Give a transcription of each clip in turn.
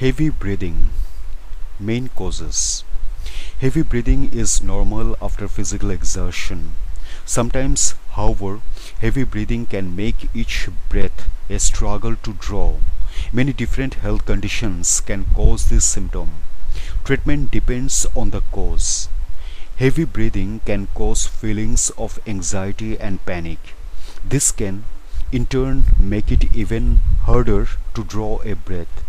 Heavy breathing. Main causes. Heavy breathing is normal after physical exertion. Sometimes, however, heavy breathing can make each breath a struggle to draw. Many different health conditions can cause this symptom. Treatment depends on the cause. Heavy breathing can cause feelings of anxiety and panic. This can, in turn, make it even harder to draw a breath.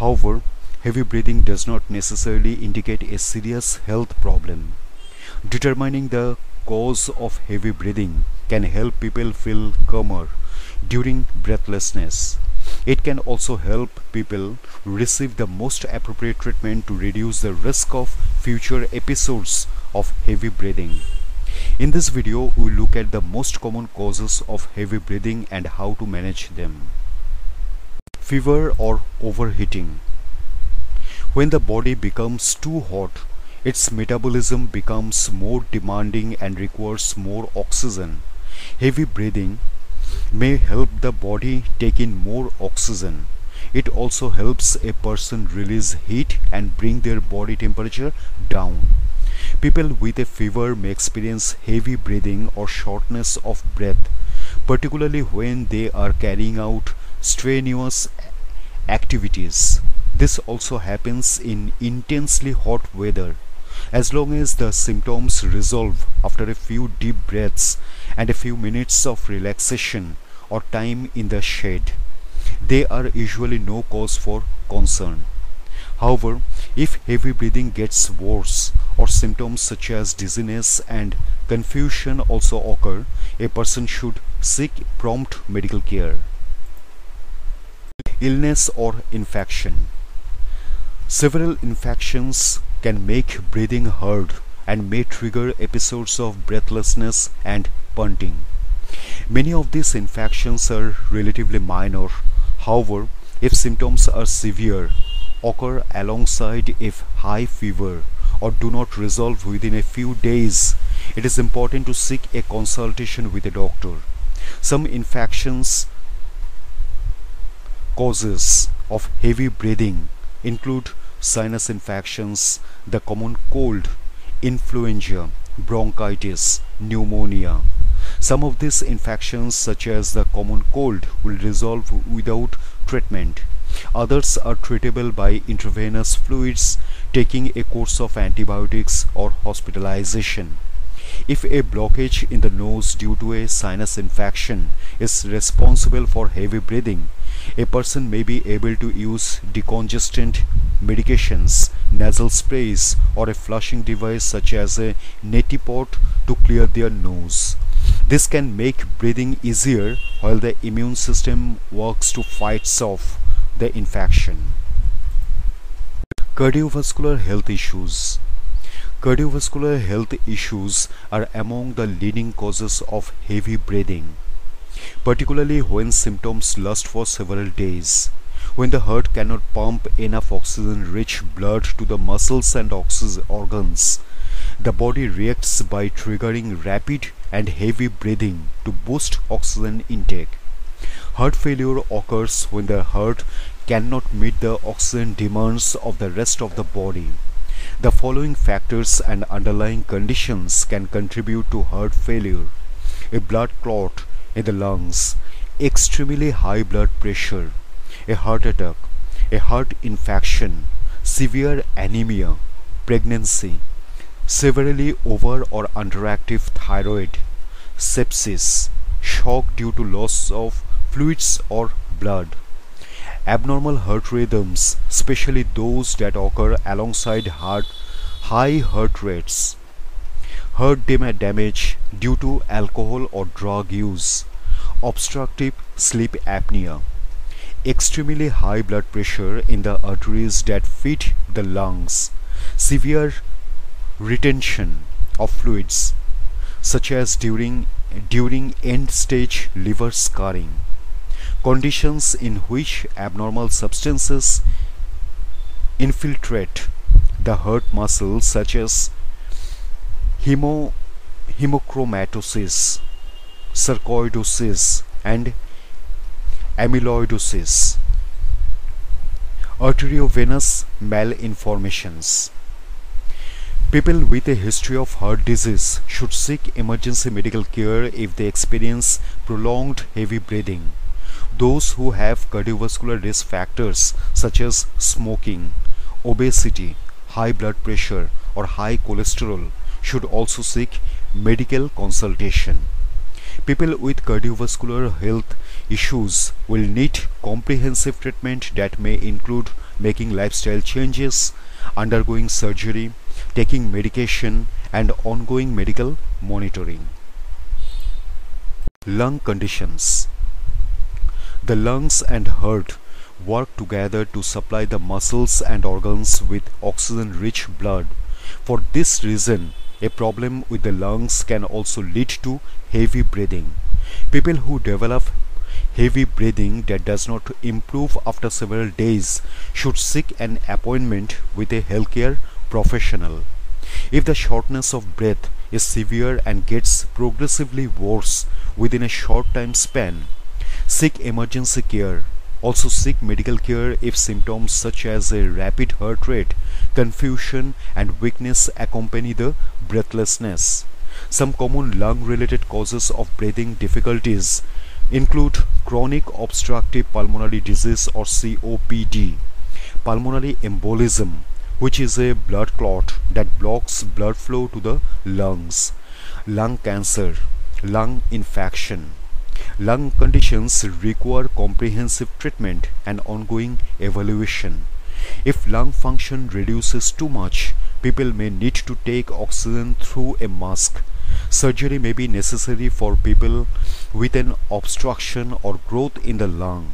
However, heavy breathing does not necessarily indicate a serious health problem. Determining the cause of heavy breathing can help people feel calmer during breathlessness. It can also help people receive the most appropriate treatment to reduce the risk of future episodes of heavy breathing. In this video, we look at the most common causes of heavy breathing and how to manage them. Fever or overheating. When the body becomes too hot, its metabolism becomes more demanding and requires more oxygen. Heavy breathing may help the body take in more oxygen. It also helps a person release heat and bring their body temperature down. People with a fever may experience heavy breathing or shortness of breath, particularly when they are carrying out strenuous activities. This also happens in intensely hot weather. As long as the symptoms resolve after a few deep breaths and a few minutes of relaxation or time in the shade, they are usually no cause for concern. However, if heavy breathing gets worse or symptoms such as dizziness and confusion also occur, a person should seek prompt medical care. Illness or infection. Several infections can make breathing hard and may trigger episodes of breathlessness and panting. Many of these infections are relatively minor. However, if symptoms are severe, occur alongside a high fever, or do not resolve within a few days, it is important to seek a consultation with a doctor. Some infections causes of heavy breathing include sinus infections, the common cold, influenza, bronchitis, pneumonia. Some of these infections, such as the common cold, will resolve without treatment. Others are treatable by intravenous fluids, taking a course of antibiotics, or hospitalization. If a blockage in the nose due to a sinus infection is responsible for heavy breathing, a person may be able to use decongestant medications, nasal sprays, or a flushing device such as a neti pot to clear their nose. This can make breathing easier while the immune system works to fight off the infection. Cardiovascular health issues. Cardiovascular health issues are among the leading causes of heavy breathing, particularly when symptoms last for several days. When the heart cannot pump enough oxygen-rich blood to the muscles and organs, the body reacts by triggering rapid and heavy breathing to boost oxygen intake. Heart failure occurs when the heart cannot meet the oxygen demands of the rest of the body. The following factors and underlying conditions can contribute to heart failure: a blood clot in the lungs, extremely high blood pressure, a heart attack, a heart infection, severe anemia, pregnancy, severely over or underactive thyroid, sepsis, shock due to loss of fluids or blood. Abnormal heart rhythms, especially those that occur alongside high heart rates. Heart damage due to alcohol or drug use. Obstructive sleep apnea. Extremely high blood pressure in the arteries that feed the lungs. Severe retention of fluids, such as during end-stage liver scarring. Conditions in which abnormal substances infiltrate the heart muscle, such as hemochromatosis, sarcoidosis, and amyloidosis. arteriovenous malformations. People with a history of heart disease should seek emergency medical care if they experience prolonged heavy breathing. Those who have cardiovascular risk factors such as smoking, obesity, high blood pressure, or high cholesterol should also seek medical consultation. People with cardiovascular health issues will need comprehensive treatment that may include making lifestyle changes, undergoing surgery, taking medication, and ongoing medical monitoring. Lung conditions. The lungs and heart work together to supply the muscles and organs with oxygen-rich blood. For this reason, a problem with the lungs can also lead to heavy breathing. People who develop heavy breathing that does not improve after several days should seek an appointment with a healthcare professional. If the shortness of breath is severe and gets progressively worse within a short time span, seek emergency care. Also seek medical care if symptoms such as a rapid heart rate, confusion, and weakness accompany the breathlessness. Some common lung-related causes of breathing difficulties include chronic obstructive pulmonary disease or COPD, pulmonary embolism, which is a blood clot that blocks blood flow to the lungs, lung cancer, lung infection. Lung conditions require comprehensive treatment and ongoing evaluation. If lung function reduces too much, people may need to take oxygen through a mask. Surgery may be necessary for people with an obstruction or growth in the lung.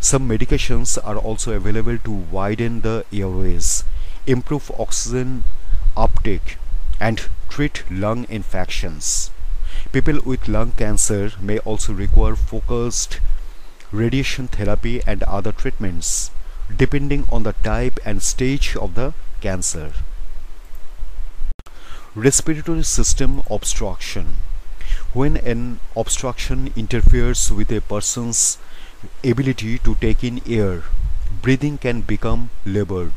Some medications are also available to widen the airways, improve oxygen uptake, and treat lung infections. People with lung cancer may also require focused radiation therapy and other treatments, depending on the type and stage of the cancer. Respiratory system obstruction. When an obstruction interferes with a person's ability to take in air, breathing can become labored.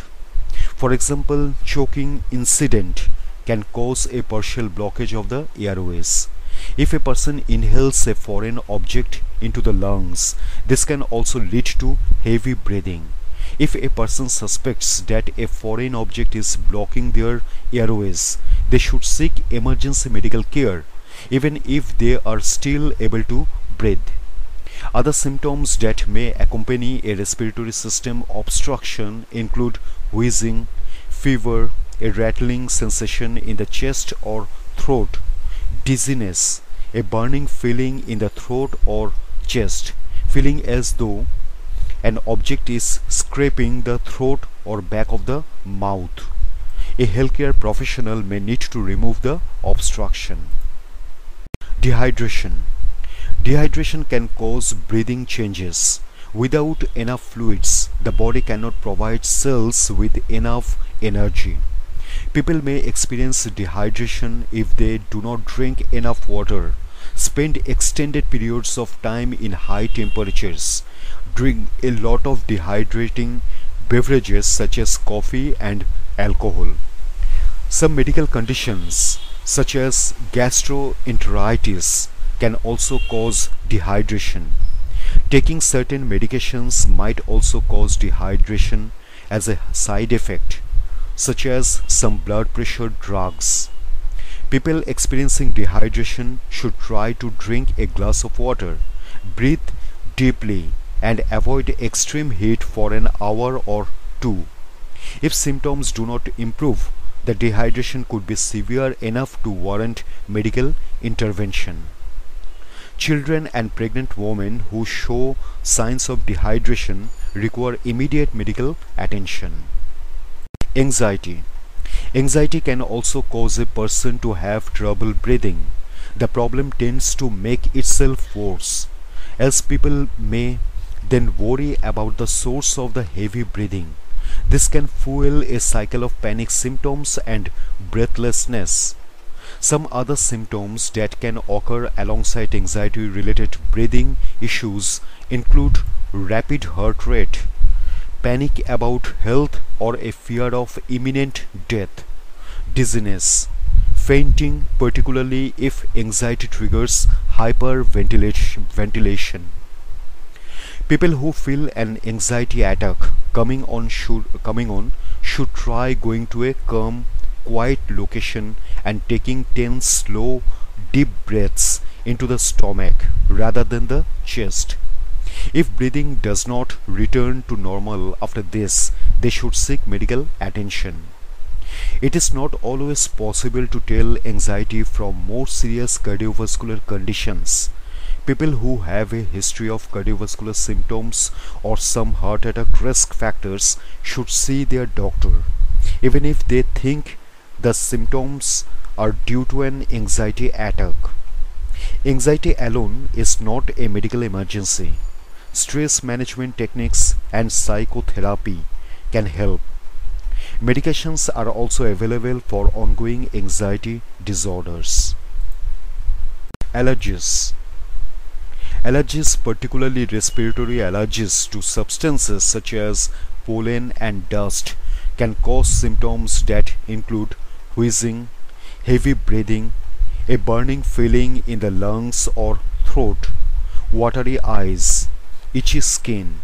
For example, choking incident can cause a partial blockage of the airways. If a person inhales a foreign object into the lungs, this can also lead to heavy breathing. If a person suspects that a foreign object is blocking their airways, they should seek emergency medical care, even if they are still able to breathe. Other symptoms that may accompany a respiratory system obstruction include wheezing, fever, a rattling sensation in the chest or throat, dizziness, a burning feeling in the throat or chest, feeling as though an object is scraping the throat or back of the mouth. A healthcare professional may need to remove the obstruction. Dehydration. Dehydration can cause breathing changes. Without enough fluids, the body cannot provide cells with enough energy. People may experience dehydration if they do not drink enough water, spend extended periods of time in high temperatures, drink a lot of dehydrating beverages such as coffee and alcohol. Some medical conditions such as gastroenteritis can also cause dehydration. Taking certain medications might also cause dehydration as a side effect, such as some blood pressure drugs. People experiencing dehydration should try to drink a glass of water, breathe deeply, and avoid extreme heat for an hour or two. If symptoms do not improve, the dehydration could be severe enough to warrant medical intervention. Children and pregnant women who show signs of dehydration require immediate medical attention. Anxiety. Anxiety can also cause a person to have trouble breathing. The problem tends to make itself worse, as people may then worry about the source of the heavy breathing. This can fuel a cycle of panic symptoms and breathlessness. Some other symptoms that can occur alongside anxiety-related breathing issues include rapid heart rate, panic about health or a fear of imminent death, dizziness, fainting, particularly if anxiety triggers hyperventilation. People who feel an anxiety attack coming on should try going to a calm, quiet location and taking 10 slow, deep breaths into the stomach rather than the chest. If breathing does not return to normal after this, they should seek medical attention. It is not always possible to tell anxiety from more serious cardiovascular conditions. People who have a history of cardiovascular symptoms or some heart attack risk factors should see their doctor, even if they think the symptoms are due to an anxiety attack. Anxiety alone is not a medical emergency. Stress management techniques and psychotherapy can help. Medications are also available for ongoing anxiety disorders. Allergies. Allergies, particularly respiratory allergies to substances such as pollen and dust, can cause symptoms that include wheezing, heavy breathing, a burning feeling in the lungs or throat, watery eyes, itchy skin.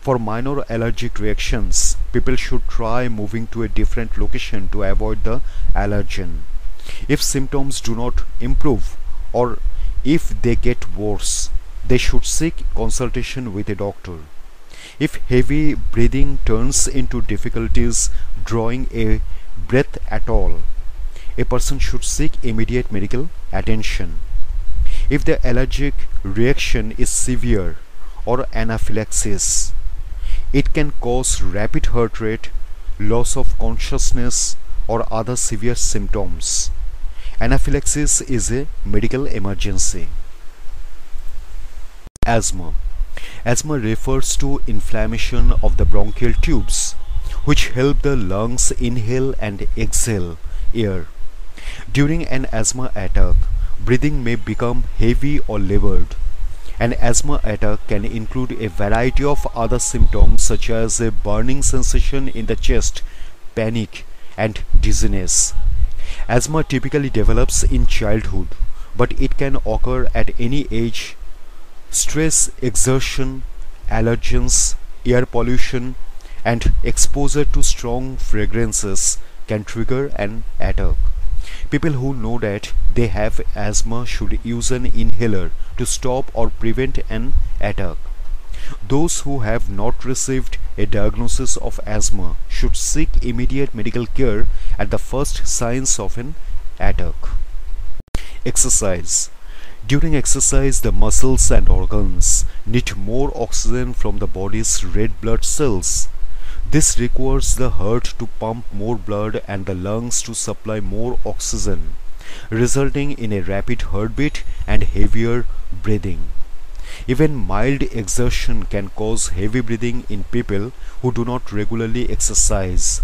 For minor allergic reactions, people should try moving to a different location to avoid the allergen. If symptoms do not improve or if they get worse, they should seek consultation with a doctor. If heavy breathing turns into difficulties drawing a breath at all, a person should seek immediate medical attention. If the allergic reaction is severe or anaphylaxis, it can cause rapid heart rate, loss of consciousness, or other severe symptoms. Anaphylaxis is a medical emergency. Asthma. Asthma refers to inflammation of the bronchial tubes, which help the lungs inhale and exhale air. During an asthma attack, breathing may become heavy or labored. An asthma attack can include a variety of other symptoms such as a burning sensation in the chest, panic, and dizziness. Asthma typically develops in childhood, but it can occur at any age. Stress, exertion, allergens, air pollution, and exposure to strong fragrances can trigger an attack. People who know that they have asthma should use an inhaler to stop or prevent an attack. Those who have not received a diagnosis of asthma should seek immediate medical care at the first signs of an attack. Exercise. During exercise, the muscles and organs need more oxygen from the body's red blood cells. This requires the heart to pump more blood and the lungs to supply more oxygen, resulting in a rapid heartbeat and heavier breathing. Even mild exertion can cause heavy breathing in people who do not regularly exercise.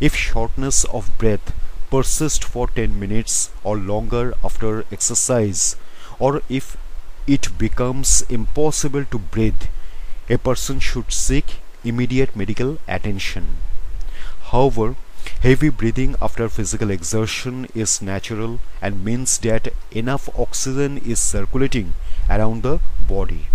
If shortness of breath persists for 10 minutes or longer after exercise, or if it becomes impossible to breathe, a person should seek immediate medical attention. However, heavy breathing after physical exertion is natural and means that enough oxygen is circulating around the body.